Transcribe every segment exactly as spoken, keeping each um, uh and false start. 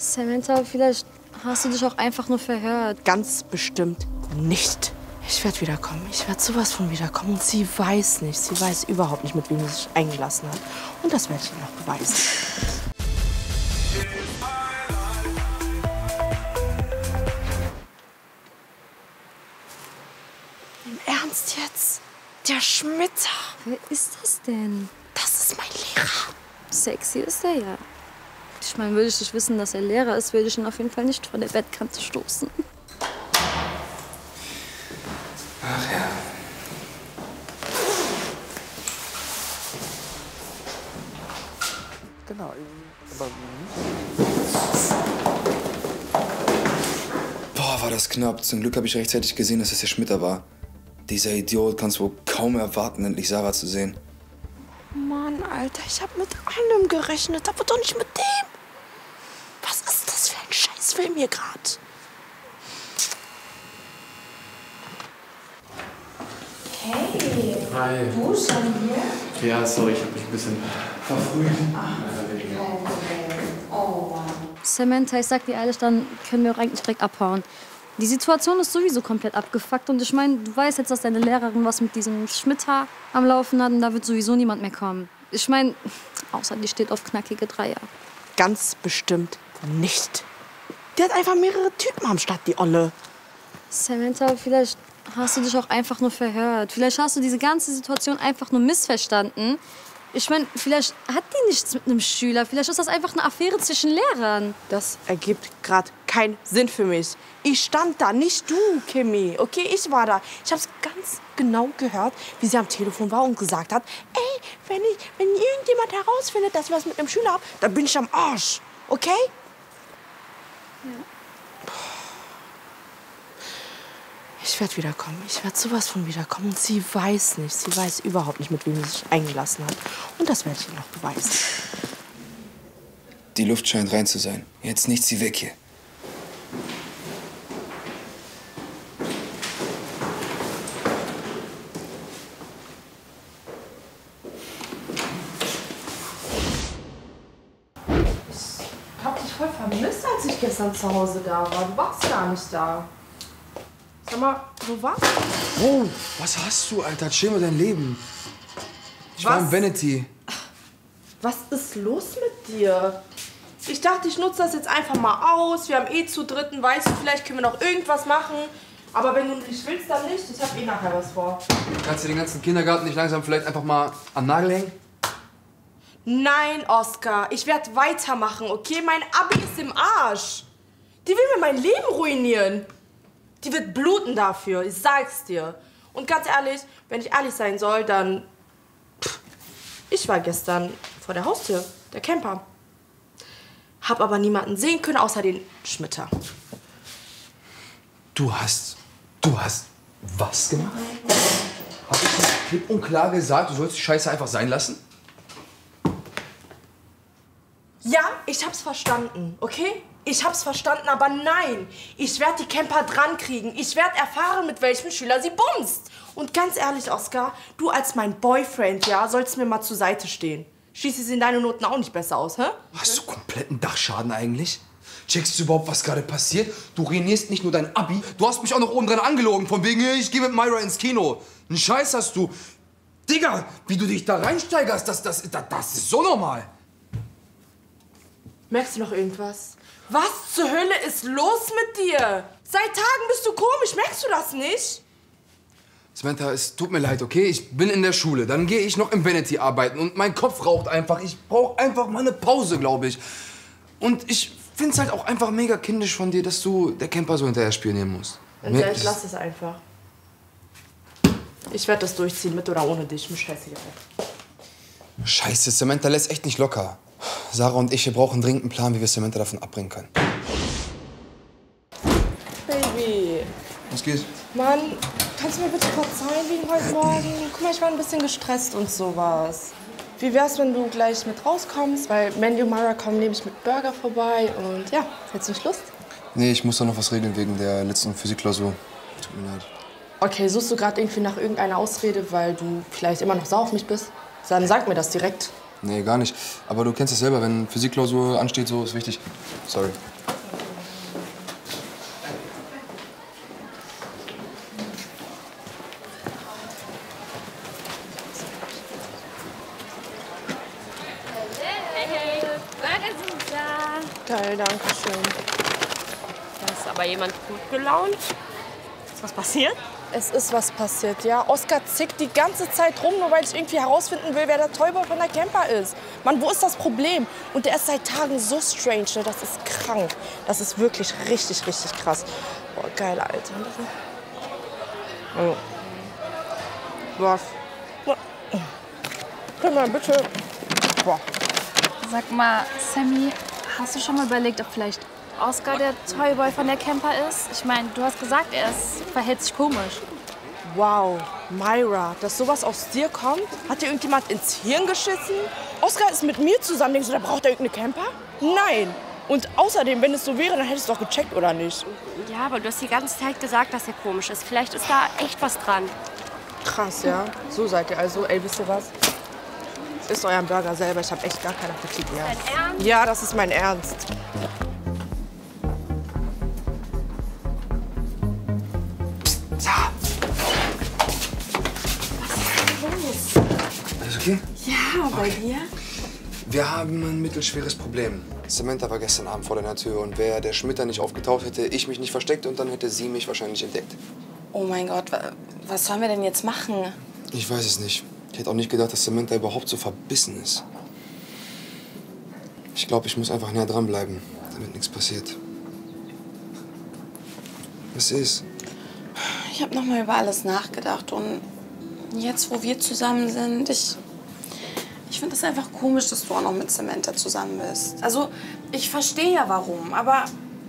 Samantha, vielleicht hast du dich auch einfach nur verhört. Ganz bestimmt nicht. Ich werde wiederkommen. Ich werde sowas von wiederkommen. Und sie weiß nicht. Sie weiß überhaupt nicht, mit wem sie sich eingelassen hat. Und das werde ich ihr noch beweisen. Im Ernst jetzt? Der Schmitter. Wer ist das denn? Das ist mein Lehrer. Sexy ist er ja. Ich meine, würde ich nicht wissen, dass er Lehrer ist, würde ich ihn auf jeden Fall nicht von der Bettkante stoßen. Ach ja. Genau. Boah, war das knapp. Zum Glück habe ich rechtzeitig gesehen, dass es der Schmitter war. Dieser Idiot kann es wohl kaum erwarten, endlich Sarah zu sehen. Mann, Alter, ich habe mit allem gerechnet, aber doch nicht mit dem. Was ist das für ein Scheißfilm hier gerade? Hey. Hi. Du schon hier? Ja, sorry, ich habe mich ein bisschen verfrüht. Ach, oh, Mann. Samantha, ich sag dir ehrlich, dann können wir auch eigentlich direkt abhauen. Die Situation ist sowieso komplett abgefuckt und ich meine, du weißt jetzt, dass deine Lehrerin was mit diesem Schmitter am Laufen hat und da wird sowieso niemand mehr kommen. Ich meine, außer die steht auf knackige Dreier. Ganz bestimmt nicht. Die hat einfach mehrere Typen am Start, die Olle. Samantha, vielleicht hast du dich auch einfach nur verhört. Vielleicht hast du diese ganze Situation einfach nur missverstanden. Ich meine, vielleicht hat die nichts mit einem Schüler. Vielleicht ist das einfach eine Affäre zwischen Lehrern. Das ergibt gerade keinen Sinn für mich. Ich stand da, nicht du, Kimi. Okay, ich war da. Ich habe es ganz genau gehört, wie sie am Telefon war und gesagt hat, ey, wenn, ich, wenn irgendjemand herausfindet, dass ich was mit einem Schüler habe, dann bin ich am Arsch. Okay? Ja. Ich werde wiederkommen. Ich werde sowas von wiederkommen. Und sie weiß nicht. Sie weiß überhaupt nicht, mit wem sie sich eingelassen hat. Und das werde ich ihr noch beweisen. Die Luft scheint rein zu sein. Jetzt nicht sie weg hier. Zu Hause da war. Du warst gar nicht da. Sag mal, wo warst du? Oh, was hast du, Alter? Chill mal dein Leben. Ich was? war in Vanity. Was ist los mit dir? Ich dachte, ich nutze das jetzt einfach mal aus. Wir haben eh zu dritten, weißt du, vielleicht können wir noch irgendwas machen. Aber wenn du nicht willst, dann nicht. Ich habe eh nachher was vor. Kannst du den ganzen Kindergarten nicht langsam vielleicht einfach mal am Nagel hängen? Nein, Oskar. Ich werde weitermachen, okay? Mein Abi ist im Arsch. Die will mir mein Leben ruinieren. Die wird bluten dafür, ich sag's dir. Und ganz ehrlich, wenn ich ehrlich sein soll, dann... Pff, ich war gestern vor der Haustür, der Kemper. Hab aber niemanden sehen können, außer den Schmitter. Du hast... Du hast was gemacht? Hab ich nicht klipp und klar gesagt, du sollst die Scheiße einfach sein lassen? Ja, ich hab's verstanden, okay? Ich hab's verstanden, aber nein. Ich werde die Kemper dran kriegen. Ich werde erfahren, mit welchem Schüler sie bumst. Und ganz ehrlich, Oskar, du als mein Boyfriend, ja, sollst mir mal zur Seite stehen. Schießt sie in deine Noten auch nicht besser aus, hä? Hast du kompletten Dachschaden eigentlich? Checkst du überhaupt, was gerade passiert? Du ruinierst nicht nur dein Abi, du hast mich auch noch oben dran angelogen. Von wegen, ich gehe mit Myra ins Kino. Einen Scheiß hast du. Digga, wie du dich da reinsteigerst, das, das, das, das ist so normal. Merkst du noch irgendwas? Was zur Hölle ist los mit dir? Seit Tagen bist du komisch, merkst du das nicht? Samantha, es tut mir leid, okay? Ich bin in der Schule, dann gehe ich noch im Vanity arbeiten und mein Kopf raucht einfach. Ich brauche einfach mal eine Pause, glaube ich. Und ich find's halt auch einfach mega kindisch von dir, dass du der Kemper so hinterher spionieren musst. Und ja, ich lass es einfach. Ich werde das durchziehen, mit oder ohne dich, mich scheiße hier. Scheiße, Samantha lässt echt nicht locker. Sarah und ich, wir brauchen dringend einen Plan, wie wir Samantha davon abbringen können. Baby. Was geht? Mann, kannst du mir bitte verzeihen wegen heute Morgen? Guck mal, ich war ein bisschen gestresst und sowas. Wie wär's, wenn du gleich mit rauskommst? Weil Mandy und Mara kommen nämlich mit Burger vorbei und ja, hättest du nicht Lust? Nee, ich muss da noch was regeln wegen der letzten Physikklausur. Tut mir leid. Okay, suchst du gerade irgendwie nach irgendeiner Ausrede, weil du vielleicht immer noch sauer auf mich bist? Dann sag mir das direkt. Nee, gar nicht. Aber du kennst es selber, wenn Physikklausur ansteht, so ist wichtig. Sorry. Cocktail, danke schön. Da ist aber jemand gut gelaunt. Ist was passiert? Es ist was passiert, ja. Oskar zickt die ganze Zeit rum, nur weil ich irgendwie herausfinden will, wer der Toyboy von der Kemper ist. Mann, wo ist das Problem? Und der ist seit Tagen so strange, ne? Das ist krank. Das ist wirklich richtig, richtig krass. Boah, geil, Alter. Oh. Was? Guck mal, bitte. Boah. Sag mal, Sammy, hast du schon mal überlegt, ob vielleicht Oskar der Toyboy von der Kemper ist? Ich meine, du hast gesagt, er ist, verhält sich komisch. Wow, Myra, dass sowas aus dir kommt? Hat dir irgendjemand ins Hirn geschissen? Oskar ist mit mir zusammen, denkst du, da braucht er irgendeine Kemper? Nein! Und außerdem, wenn es so wäre, dann hättest du doch gecheckt, oder nicht? Ja, aber du hast die ganze Zeit gesagt, dass er komisch ist. Vielleicht ist da echt was dran. Krass, ja? So seid ihr also. Ey, wisst ihr was? Isst euren Burger selber, ich habe echt gar keinen Appetit mehr. Ist das dein Ernst? Ja, das ist mein Ernst. Okay? Ja, bei okay. dir? Wir haben ein mittelschweres Problem. Samantha war gestern Abend vor deiner Tür und wäre der Schmitter nicht aufgetaucht, hätte ich mich nicht versteckt und dann hätte sie mich wahrscheinlich entdeckt. Oh mein Gott, was sollen wir denn jetzt machen? Ich weiß es nicht. Ich hätte auch nicht gedacht, dass Samantha überhaupt so verbissen ist. Ich glaube, ich muss einfach näher dranbleiben, damit nichts passiert. Was ist? Ich habe nochmal über alles nachgedacht und jetzt, wo wir zusammen sind, ich... Ich finde es einfach komisch, dass du auch noch mit Samantha zusammen bist. Also, ich verstehe ja warum, aber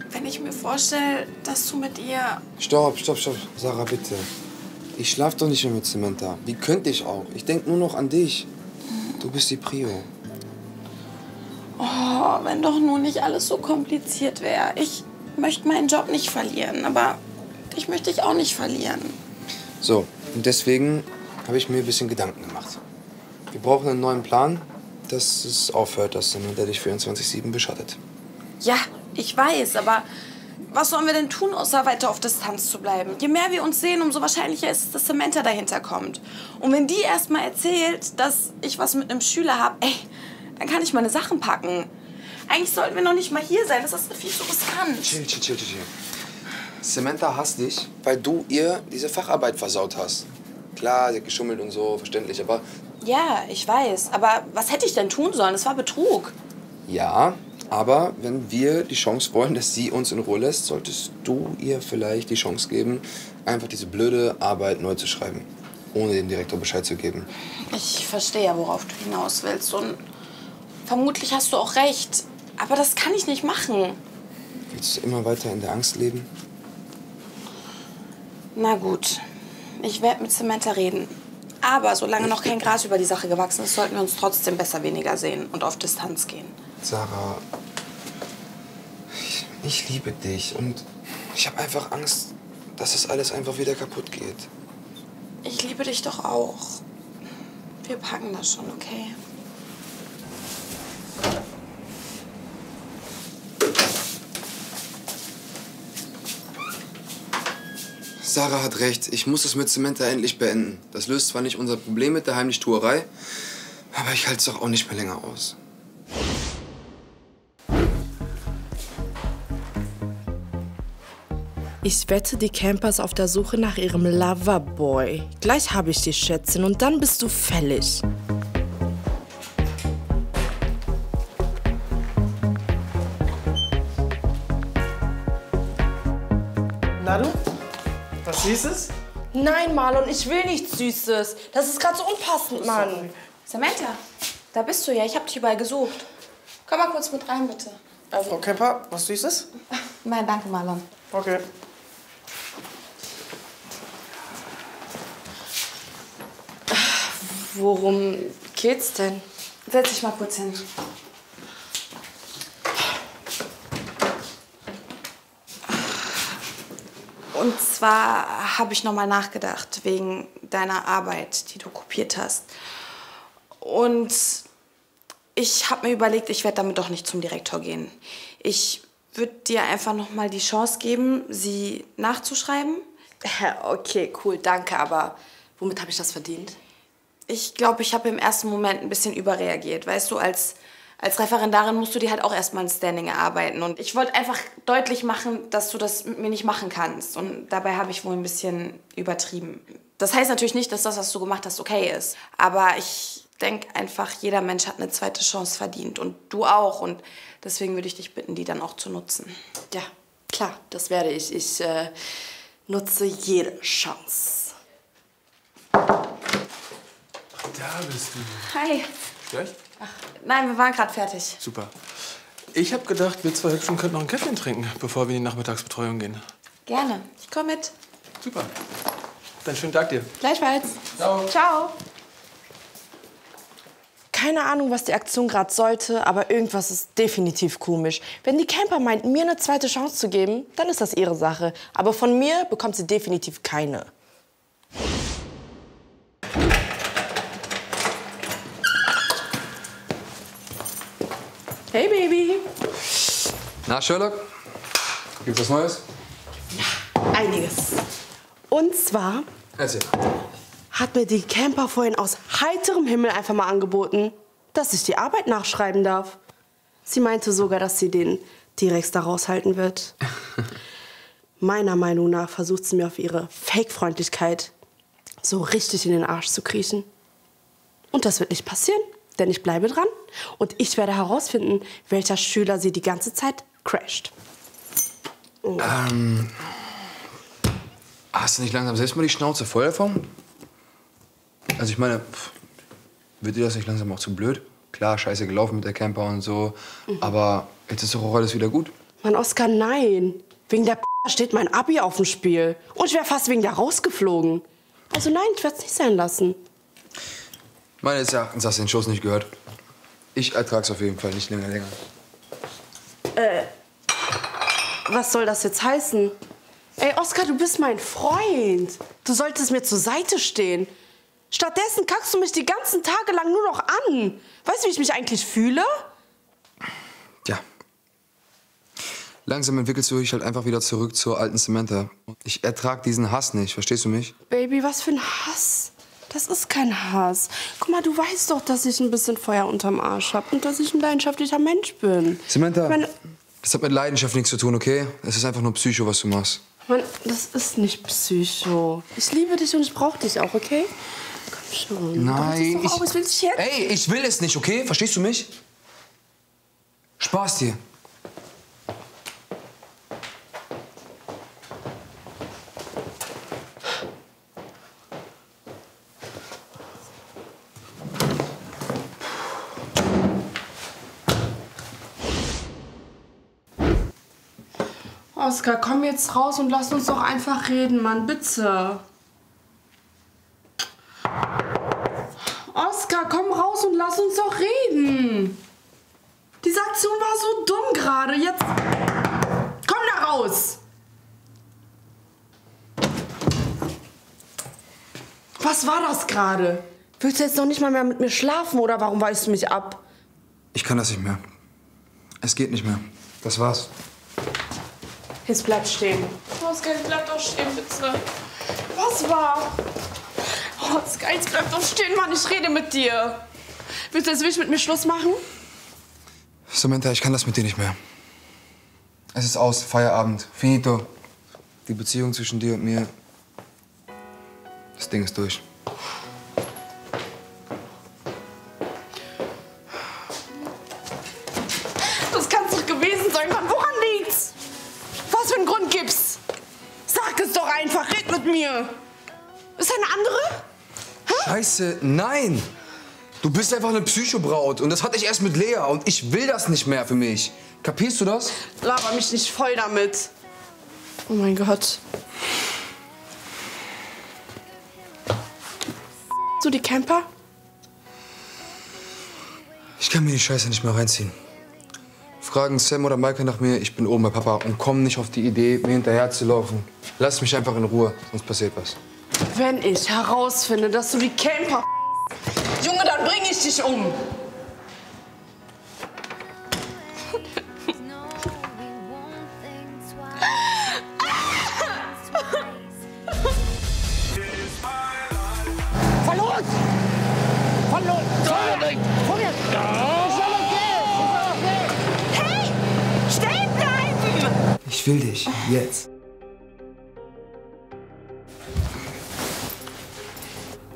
wenn ich mir vorstelle, dass du mit ihr... Stopp, stopp, stopp, Sarah, bitte. Ich schlafe doch nicht mehr mit Samantha. Wie könnte ich auch? Ich denke nur noch an dich. Du bist die Prio. Oh, wenn doch nur nicht alles so kompliziert wäre. Ich möchte meinen Job nicht verlieren, aber ich möchte dich auch nicht verlieren. So, und deswegen habe ich mir ein bisschen Gedanken gemacht. Wir brauchen einen neuen Plan, dass es aufhört, dass Samantha dich vierundzwanzig sieben beschattet. Ja, ich weiß, aber was sollen wir denn tun, außer weiter auf Distanz zu bleiben? Je mehr wir uns sehen, umso wahrscheinlicher ist es, dass Samantha dahinter kommt. Und wenn die erst mal erzählt, dass ich was mit einem Schüler habe, ey, dann kann ich meine Sachen packen. Eigentlich sollten wir noch nicht mal hier sein, das ist viel zu riskant. Chill, chill, chill, chill. Samantha hasst dich, weil du ihr diese Facharbeit versaut hast. Klar, sie hat geschummelt und so, verständlich, aber... Ja, ich weiß. Aber was hätte ich denn tun sollen? Das war Betrug. Ja, aber wenn wir die Chance wollen, dass sie uns in Ruhe lässt, solltest du ihr vielleicht die Chance geben, einfach diese blöde Arbeit neu zu schreiben, ohne dem Direktor Bescheid zu geben. Ich verstehe ja, worauf du hinaus willst. Und vermutlich hast du auch recht. Aber das kann ich nicht machen. Willst du immer weiter in der Angst leben? Na gut. Ich werde mit Samantha reden. Aber solange noch kein Gras über die Sache gewachsen ist, sollten wir uns trotzdem besser weniger sehen und auf Distanz gehen. Sarah, ich, ich liebe dich und ich habe einfach Angst, dass das alles einfach wieder kaputt geht. Ich liebe dich doch auch. Wir packen das schon, okay? Sarah hat recht. Ich muss das mit Samantha endlich beenden. Das löst zwar nicht unser Problem mit der Heimlichtuerei, aber ich halte es doch auch nicht mehr länger aus. Ich wette, die Kemper ist auf der Suche nach ihrem Loverboy. Gleich habe ich die Schätzchen und dann bist du fällig. Na du? Was Süßes? Nein, Marlon, ich will nichts Süßes. Das ist gerade so unpassend, Mann. Sorry. Samantha, da bist du ja. Ich habe dich überall gesucht. Komm mal kurz mit rein, bitte. Also. Frau Kemper, was Süßes? Nein, danke, Marlon. Okay. Worum geht's denn? Setz dich mal kurz hin. Und zwar habe ich nochmal nachgedacht wegen deiner Arbeit, die du kopiert hast. Und ich habe mir überlegt, ich werde damit doch nicht zum Direktor gehen. Ich würde dir einfach nochmal die Chance geben, sie nachzuschreiben. Okay, cool, danke, aber womit habe ich das verdient? Ich glaube, ich habe im ersten Moment ein bisschen überreagiert. Weißt du, als, als Referendarin musst du dir halt auch erstmal ein Standing erarbeiten. Und ich wollte einfach deutlich machen, dass du das mit mir nicht machen kannst. Und dabei habe ich wohl ein bisschen übertrieben. Das heißt natürlich nicht, dass das, was du gemacht hast, okay ist. Aber ich denke einfach, jeder Mensch hat eine zweite Chance verdient. Und du auch. Und deswegen würde ich dich bitten, die dann auch zu nutzen. Ja, klar, das werde ich. Ich äh, nutze jede Chance. Da bist du. Hi. Gleich? Ach, nein, wir waren gerade fertig. Super. Ich habe gedacht, wir zwei Hübschen könnten noch ein Käffchen trinken, bevor wir in die Nachmittagsbetreuung gehen. Gerne. Ich komme mit. Super. Dann schönen Tag dir. Gleichfalls. Ciao. Ciao. Keine Ahnung, was die Aktion gerade sollte, aber irgendwas ist definitiv komisch. Wenn die Kemper meint, mir eine zweite Chance zu geben, dann ist das ihre Sache. Aber von mir bekommt sie definitiv keine. Hey, Baby. Na, Sherlock? Gibt's was Neues? Ja, einiges. Und zwar Erzähl. hat mir die Kemper vorhin aus heiterem Himmel einfach mal angeboten, dass ich die Arbeit nachschreiben darf. Sie meinte sogar, dass sie den Direx da raushalten wird. Meiner Meinung nach versucht sie mir auf ihre Fake-Freundlichkeit so richtig in den Arsch zu kriechen. Und das wird nicht passieren, denn ich bleibe dran. Und ich werde herausfinden, welcher Schüler sie die ganze Zeit crasht. Oh. Ähm... Hast du nicht langsam selbst mal die Schnauze voll davon? Also ich meine, pff, wird dir das nicht langsam auch zu blöd? Klar, scheiße gelaufen mit der Kemper und so, mhm. aber jetzt ist doch auch alles wieder gut. Mann, Oskar, nein. Wegen der P steht mein Abi auf dem Spiel. Und ich wäre fast wegen der rausgeflogen. Also nein, ich werde es nicht sein lassen. Meines Erachtens hast du den Schuss nicht gehört. Ich ertrag's auf jeden Fall nicht länger länger. Äh, was soll das jetzt heißen? Ey, Oskar, du bist mein Freund. Du solltest mir zur Seite stehen. Stattdessen kackst du mich die ganzen Tage lang nur noch an. Weißt du, wie ich mich eigentlich fühle? Ja. Langsam entwickelst du dich halt einfach wieder zurück zur alten Samantha. Ich ertrag diesen Hass nicht, verstehst du mich? Baby, was für ein Hass? Das ist kein Hass. Guck mal, du weißt doch, dass ich ein bisschen Feuer unterm Arsch habe und dass ich ein leidenschaftlicher Mensch bin. Samantha, ich meine, das hat mit Leidenschaft nichts zu tun, okay? Es ist einfach nur Psycho, was du machst. Mann, das ist nicht Psycho. Ich liebe dich und ich brauche dich auch, okay? Komm schon. Nein. Ich, auf, ich will dich jetzt. Ey, ich will es nicht, okay? Verstehst du mich? Spaß dir. Oskar, komm jetzt raus und lass uns doch einfach reden, Mann, bitte. Oskar, komm raus und lass uns doch reden. Diese Aktion war so dumm gerade. Jetzt komm da raus. Was war das gerade? Willst du jetzt noch nicht mal mehr mit mir schlafen oder warum weißt du mich ab? Ich kann das nicht mehr. Es geht nicht mehr. Das war's. Jetzt bleib stehen. Oskar, jetzt bleib doch stehen, bitte. Was war? Oskar, jetzt bleib doch stehen, Mann. Ich rede mit dir. Willst du jetzt wirklich mit mir Schluss machen? Samantha, ich kann das mit dir nicht mehr. Es ist aus. Feierabend. Finito. Die Beziehung zwischen dir und mir, das Ding ist durch. Ist eine andere? Hä? Scheiße, nein! Du bist einfach eine Psychobraut und das hatte ich erst mit Lea und ich will das nicht mehr für mich. Kapierst du das? Laber mich nicht voll damit. Oh mein Gott. So die Kemper? Ich kann mir die Scheiße nicht mehr reinziehen. Fragen Sam oder Maike nach mir, ich bin oben bei Papa und komm nicht auf die Idee, mir hinterher zu laufen. Lass mich einfach in Ruhe, sonst passiert was. Wenn ich herausfinde, dass du die Kemper Junge, dann bring ich dich um. Verlos! Verlos! Verlos! Verlos! Verlos! Ich will dich. Jetzt.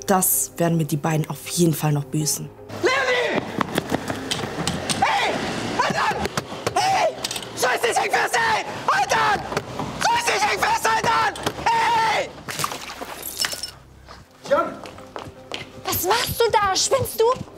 Das werden mir die beiden auf jeden Fall noch büßen. Leonie! Hey! Halt an! Hey! Scheiß dich, häng fest, hey! Halt an! Scheiß dich, häng fest, halt an! Hey! John! Was machst du da? Spinnst du?